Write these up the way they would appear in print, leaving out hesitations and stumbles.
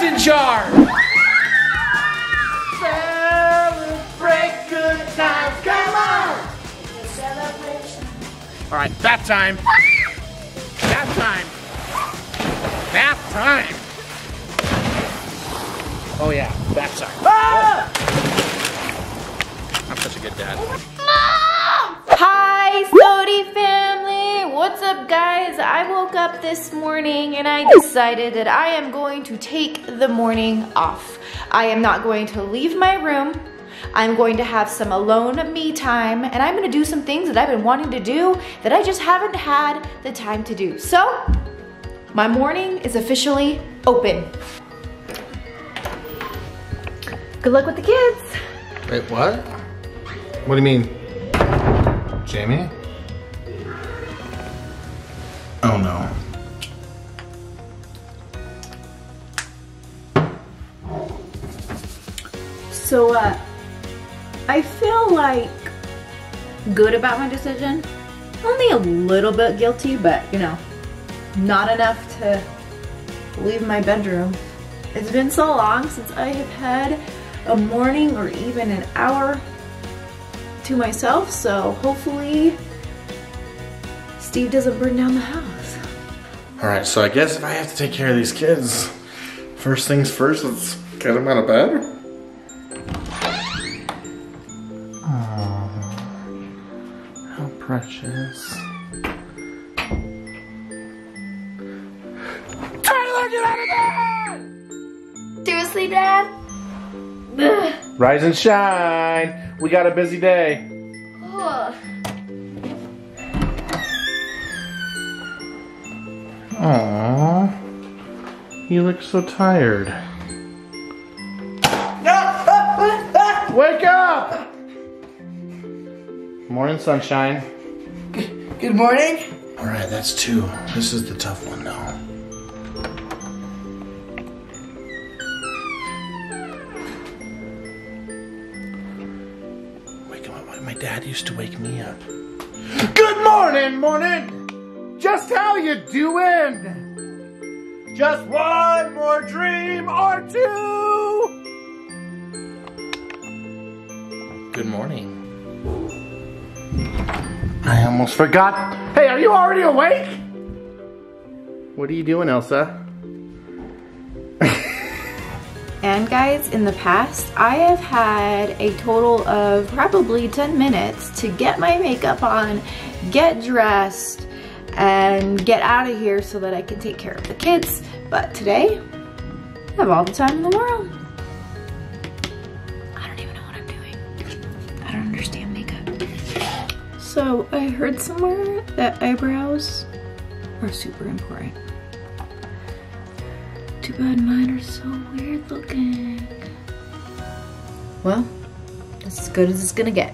That's in charge. Celebrate good times. Come on. It's a celebration. All right, that time. That time. That time. Oh yeah, that time. Ah! Oh. I'm such a good dad. Mom! Hi, Sody family. What's up, guys? I woke up this morning and I decided that I am going to take the morning off. I am not going to leave my room. I'm going to have some alone me time, and I'm going to do some things that I've been wanting to do that I just haven't had the time to do. So, my morning is officially open. Good luck with the kids. Wait, what? What do you mean? Jamie? Oh no. So, I feel like good about my decision. Only a little bit guilty, but you know, not enough to leave my bedroom. It's been so long since I have had a morning or even an hour to myself, so hopefully Steve doesn't burn down the house. All right, so I guess if I have to take care of these kids, first things first, let's get them out of bed. Aww, how precious. Taylor, get out of bed! Seriously, Dad? Rise and shine. We got a busy day. Ugh. Aww, you look so tired. Wake up! Morning, sunshine. Good morning. All right, that's two. This is the tough one now. My dad used to wake me up. Good morning, morning! Just how you doing? Just one more dream or two! Good morning. I almost forgot. Hey, are you already awake? What are you doing, Elsa? And guys, in the past, I have had a total of probably 10 minutes to get my makeup on, get dressed, and get out of here so that I can take care of the kids. But today, I have all the time in the world. I don't even know what I'm doing. I don't understand makeup. So I heard somewhere that eyebrows are super important. Too bad mine are so weird looking. Well, that's as good as it's gonna get.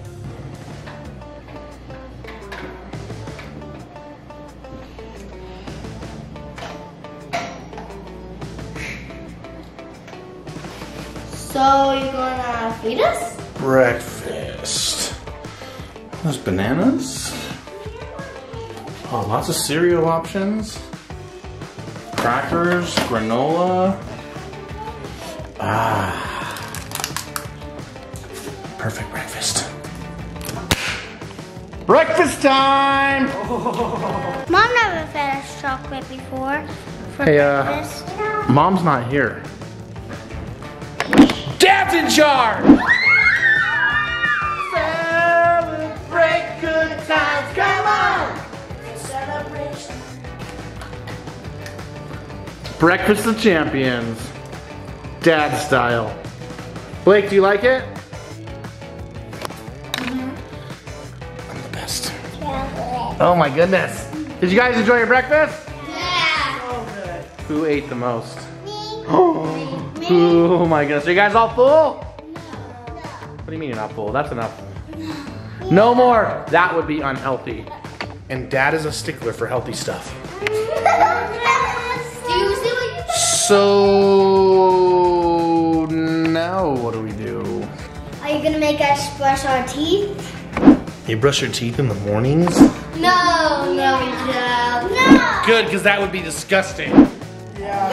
So, you're gonna feed us? Breakfast. Those bananas. Oh, lots of cereal options. Crackers, granola. Ah, perfect breakfast. Breakfast time! Oh. Mom never fed us chocolate before for breakfast. Mom's not here. Dad's in charge! Celebrate good times, come on! It's a celebration. Breakfast of Champions, Dad style. Blake, do you like it? Mm-hmm. I'm the best. Chocolate. Oh my goodness. Did you guys enjoy your breakfast? Yeah. Oh, good. Who ate the most? Me. Oh, me. Oh my goodness. Are you guys all full? No. What do you mean you're not full? That's enough. No. No more. That would be unhealthy. And Dad is a stickler for healthy stuff. So, now what do we do? Are you gonna make us brush our teeth? You brush your teeth in the mornings? No, no, we don't. No. Good, because that would be disgusting. Yeah,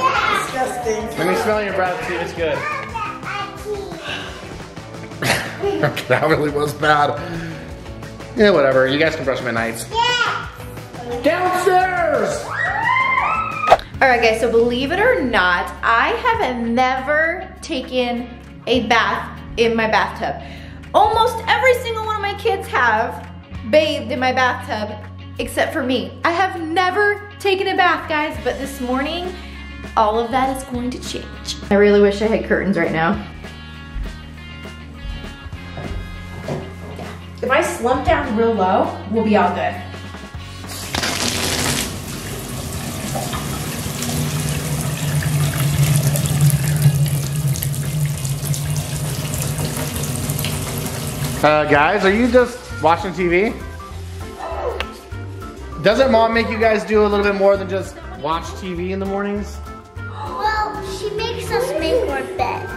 yeah. disgusting. Let me smell your breath, Steve. It's good. Okay, that really was bad. Yeah, whatever. You guys can brush my nights. Yeah. Downstairs! Alright guys, so believe it or not, I have never taken a bath in my bathtub. Almost every single one of my kids have bathed in my bathtub, except for me. I have never taken a bath, guys, but this morning, all of that is going to change. I really wish I had curtains right now. If I slump down real low, we'll be all good. Guys, are you just watching TV? Doesn't mom make you guys do a little bit more than just watch TV in the mornings? Well, she makes us make our bed.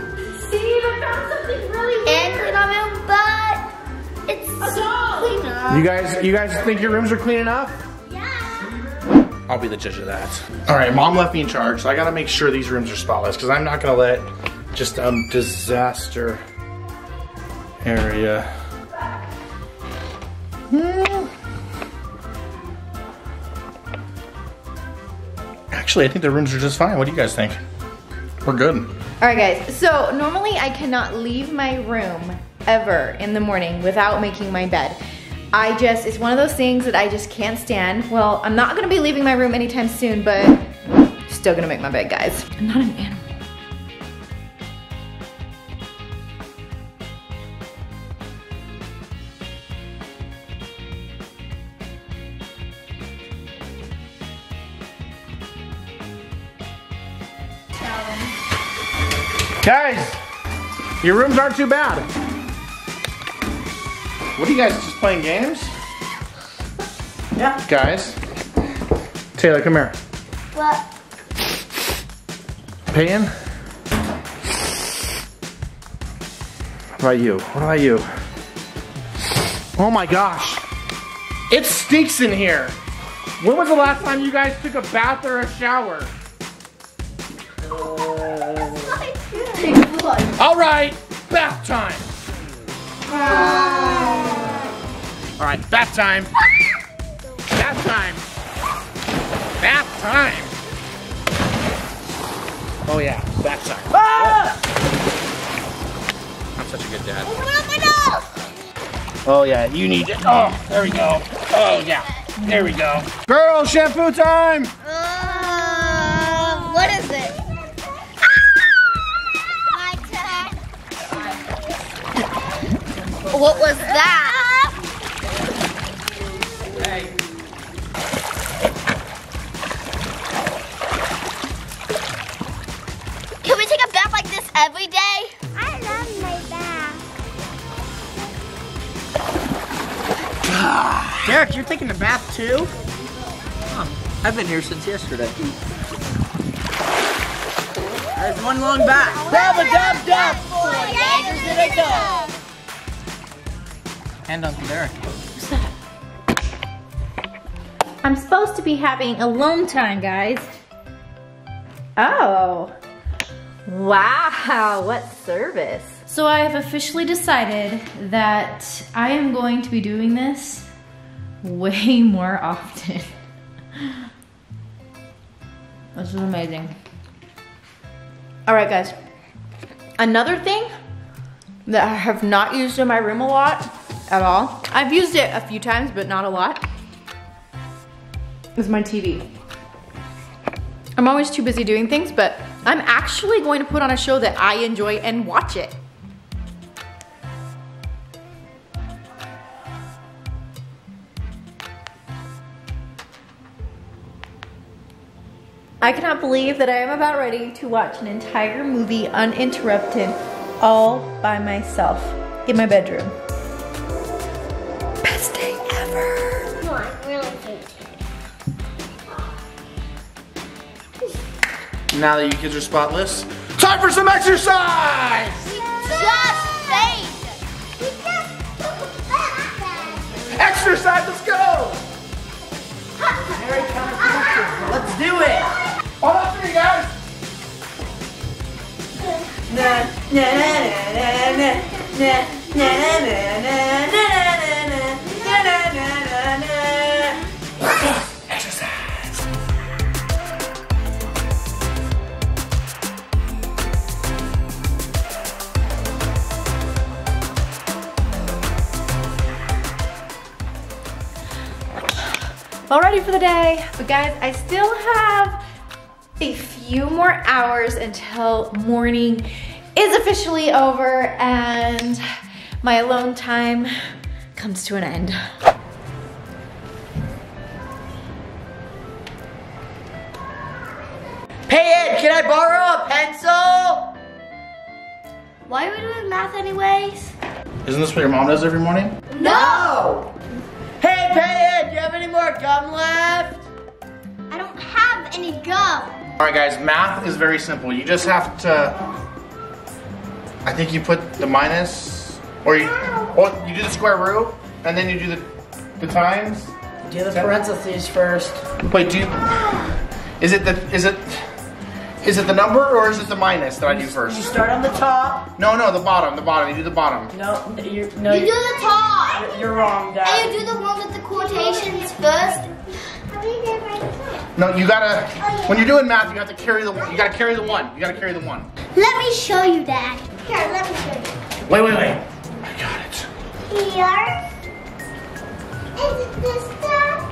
See, I found something really weird. And clean our own butt. It's so clean up. You guys think your rooms are clean enough? Yeah. I'll be the judge of that. All right, mom left me in charge, so I gotta make sure these rooms are spotless because I'm not gonna let just disaster area. Actually, I think the rooms are just fine. What do you guys think? We're good. All right, guys. So normally I cannot leave my room ever in the morning without making my bed. It's one of those things that I just can't stand. Well, I'm not gonna be leaving my room anytime soon, but I'm still gonna make my bed, guys. I'm not an animal. Guys, your rooms aren't too bad. What are you guys, just playing games? Yeah. Guys, Taylor, come here. What? Payton? What about you? What about you? Oh my gosh. It stinks in here. When was the last time you guys took a bath or a shower? All right, bath time. All right, bath time. Bath time. Bath time. Oh yeah, bath time. Ah! I'm such a good dad. Oh yeah, you need it. Oh, there we go. Oh yeah, there we go. Girl, shampoo time. What is it? What was that? Hey. Can we take a bath like this every day? I love my bath. Derek, you're taking a bath too? Oh, I've been here since yesterday. There's one long bath. Dab-a-dab-dab! Here we go! And Uncle Derek. What's that? I'm supposed to be having alone time, guys. Oh. Wow, what service. So I have officially decided that I am going to be doing this way more often. This is amazing. All right, guys. Another thing that I have not used in my room a lot at all. I've used it a few times, but not a lot. It's my TV. I'm always too busy doing things, but I'm actually going to put on a show that I enjoy and watch it. I cannot believe that I am about ready to watch an entire movie uninterrupted all by myself in my bedroom. Now that you kids are spotless, time for some exercise! We just bathed! We just took a bath! Exercise, let's go! Let's do it! All up for you guys! All ready for the day, but guys, I still have a few more hours until morning is officially over and my alone time comes to an end. Payton, can I borrow a pencil? Why are we doing math anyways? Isn't this what your mom does every morning? No! Hey Payton, do you have any more gum left? I don't have any gum. All right guys, math is very simple. You just have to, I think you put the minus, or you do the square root, and then you do the times. Do the parentheses first. Wait, do you, is it the number or is it the minus that I do first? You start on the top. No, no, the bottom. You do the bottom. No, you do the top. You're wrong, Dad. And you do the one with the quotations first. No, you gotta. When you're doing math, you have to carry the one. You gotta carry the one. Let me show you, Dad. Here, let me show you. Wait. I got it. Here is this dot.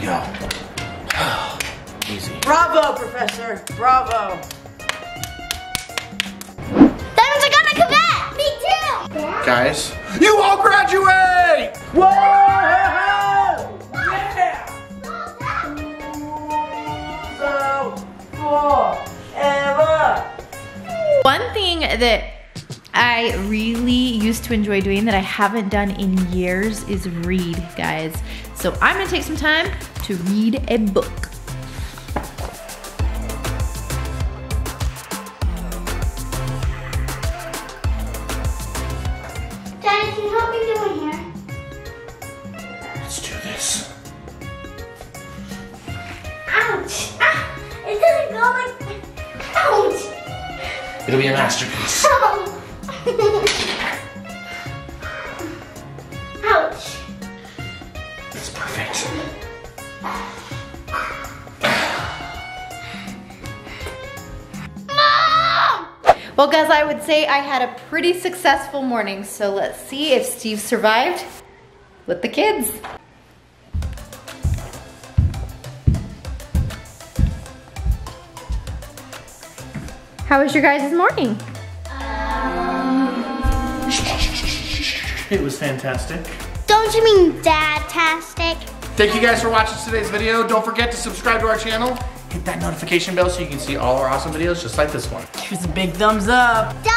69. Go. Easy. Bravo, Professor. Bravo. That was a gonna come back. Me too. Guys, you all graduate. Whoa! Yeah. So forever. One thing that I really used to enjoy doing that I haven't done in years is read, guys. So I'm gonna take some time to read a book. Daddy, can you help me do it here? Let's do this. Ouch! Ah, it doesn't go like that. Ouch! It'll be a masterpiece. Oh. Ouch! That's perfect. Mom! Well guys, I would say I had a pretty successful morning, so let's see if Steve survived with the kids. How was your guys' morning? It was fantastic. Don't you mean dad-tastic? Thank you guys for watching today's video. Don't forget to subscribe to our channel. Hit that notification bell so you can see all our awesome videos just like this one. Give us a big thumbs up.